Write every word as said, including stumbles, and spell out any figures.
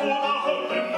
Lord,